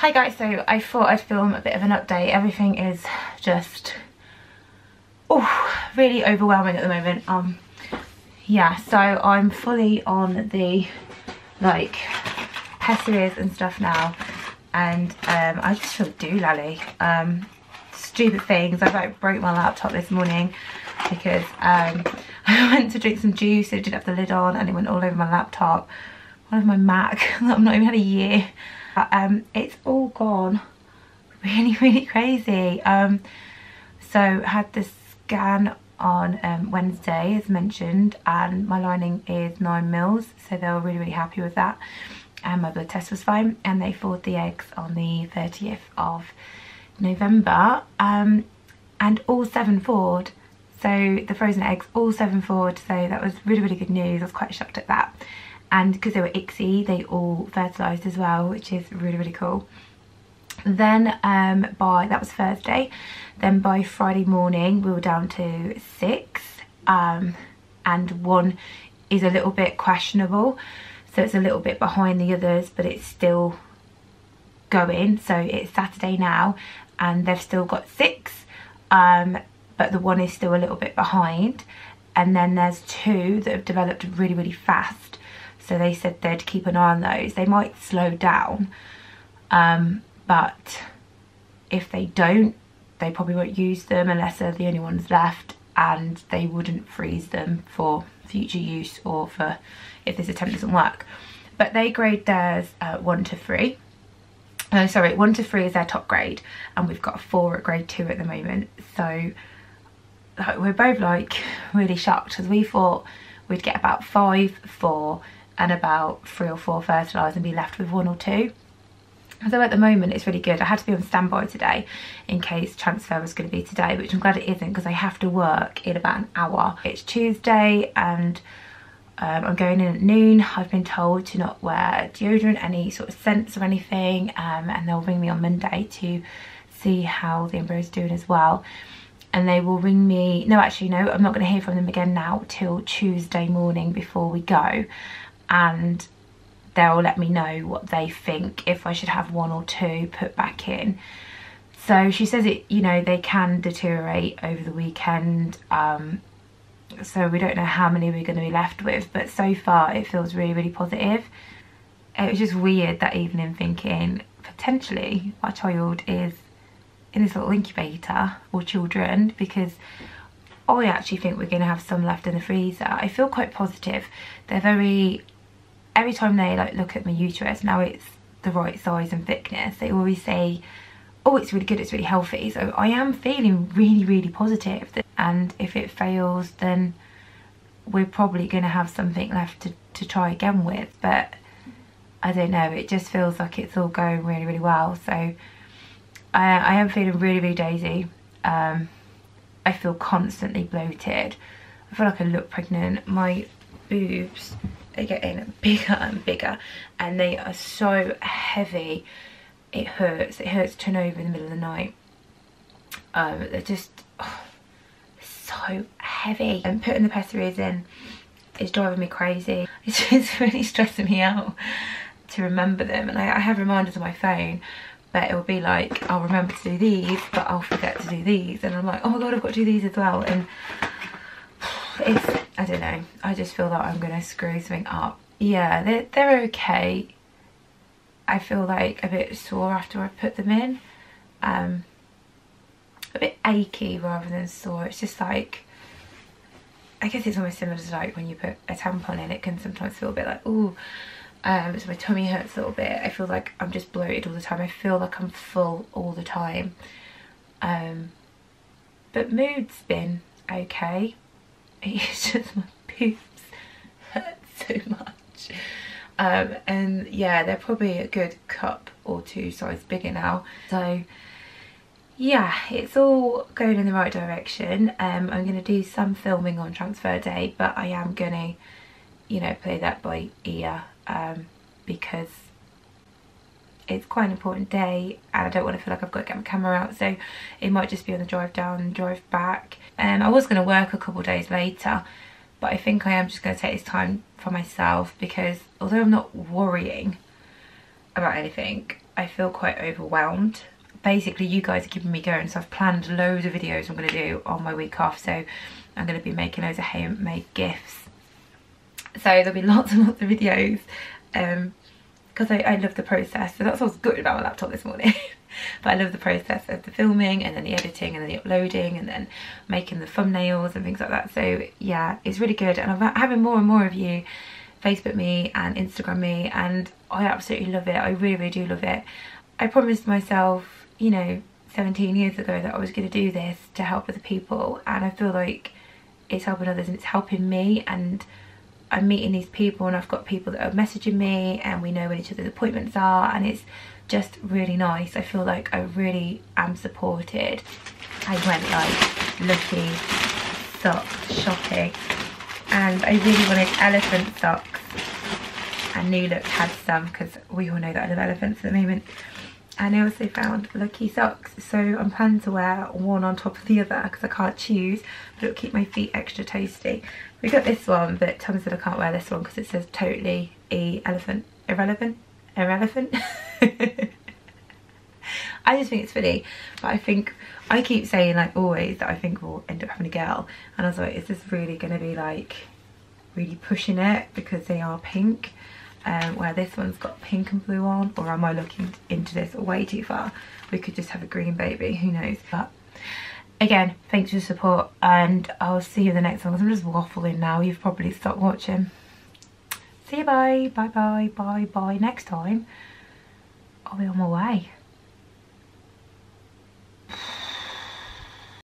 Hi guys, so I thought I'd film a bit of an update. Everything is just really overwhelming at the moment. Yeah, so I'm fully on the like pessaries and stuff now, and I just feel doolally. Stupid things. I like broke my laptop this morning because I went to drink some juice, it didn't have the lid on and it went all over my laptop. One of my Mac that I've not even had a year. It's all gone really crazy. So had the scan on Wednesday as mentioned, and my lining is 9 mils, so they were really happy with that, and my blood test was fine, and they thawed the eggs on the 30th of November, and all 7 thawed, so the frozen eggs all 7 thawed, so that was really good news. I was quite shocked at that, and because they were ICSI they all fertilised as well, which is really cool. Then that was Thursday, then by Friday morning we were down to 6, and one is a little bit questionable, so it's a little bit behind the others, but it's still going. So it's Saturday now and they've still got 6, but the one is still a little bit behind. And then there's 2 that have developed really fast, so they said they'd keep an eye on those. They might slow down, but if they don't, they probably won't use them unless they're the only ones left, and they wouldn't freeze them for future use or for if this attempt doesn't work. But they grade theirs 1 to 3. Oh, sorry, 1 to 3 is their top grade, and we've got 4 at grade 2 at the moment. So like, we're both like really shocked, because we thought we'd get about 5 4 and about 3 or 4 fertilised and be left with 1 or 2. So at the moment it's really good. I had to be on standby today in case transfer was going to be today, which I'm glad it isn't, because I have to work in about an hour. It's Tuesday and I'm going in at noon. I've been told to not wear deodorant, any sort of scents or anything, and they'll ring me on Monday to see how the embryo's doing as well. And they will ring me, no actually no, I'm not going to hear from them again now till Tuesday morning before we go, and they'll let me know what they think, if I should have 1 or 2 put back in. So she says it, you know, they can deteriorate over the weekend, so we don't know how many we're going to be left with, but so far it feels really positive. It was just weird that evening thinking potentially my child is in this little incubator, or children, because I actually think we're going to have some left in the freezer. I feel quite positive. They're very... Every time they like look at my uterus, now it's the right size and thickness, they always say, oh, it's really good, it's really healthy. So I am feeling really positive. And if it fails, then we're probably going to have something left to try again with. But I don't know, it just feels like it's all going really well. So I am feeling really daisy. I feel constantly bloated. I feel like I look pregnant. My boobs... They're getting bigger and bigger, and they are so heavy it hurts. It hurts to turn over in the middle of the night. They're just so heavy, and putting the pessaries in is driving me crazy. It's just really stressing me out to remember them, and I have reminders on my phone, but it will be like, I'll remember to do these but I'll forget to do these, and I'm like, oh my god, I've got to do these as well. And it's, I don't know, I just feel that I'm gonna screw something up. Yeah, they're okay. I feel like a bit sore after I put them in, a bit achy rather than sore. It's just like, I guess it's almost similar to like when you put a tampon in, it can sometimes feel a bit like, ooh, so my tummy hurts a little bit. I feel like I'm just bloated all the time. I feel like I'm full all the time, but mood's been okay. It's just my boobs hurt so much, and yeah, they're probably a good cup or 2 size bigger now. So yeah, it's all going in the right direction. I'm going to do some filming on transfer day, but I am going to, you know, play that by ear, because it's quite an important day and I don't want to feel like I've got to get my camera out, so it might just be on the drive down and drive back. I was going to work a couple of days later, but I think I am just going to take this time for myself, because although I'm not worrying about anything, I feel quite overwhelmed. Basically, you guys are keeping me going, so I've planned loads of videos I'm going to do on my week off, so I'm going to be making loads of homemade gifts. So there'll be lots and lots of videos, because I love the process. So that's what's good about my laptop this morning. But I love the process of the filming and then the editing and then the uploading and then making the thumbnails and things like that. So yeah, it's really good, and I'm having more and more of you Facebook me and Instagram me, and I absolutely love it. I really, really do love it. I promised myself, you know, 17 years ago that I was going to do this to help other people, and I feel like it's helping others and it's helping me, and I'm meeting these people, and I've got people that are messaging me, and we know when each other's appointments are, and it's just really nice. I feel like I really am supported. I went like looking socks shopping, and I really wanted elephant socks, and New Look had some because we all know that I love elephants at the moment. And I also found lucky socks, so I'm planning to wear one on top of the other because I can't choose, but it'll keep my feet extra toasty. We got this one, but Tom said I can't wear this one because it says totally irrelevant. I just think it's funny, but I think I keep saying, like always, that I think we'll end up having a girl, and I was like, is this really going to be like really pushing it because they are pink? Where this one's got pink and blue on, or am I looking into this way too far? We could just have a green baby, who knows? But again, thanks for your support, and I'll see you in the next one, because I'm just waffling now. You've probably stopped watching. See you, bye. Bye, bye, bye, bye. Next time, I'll be on my way.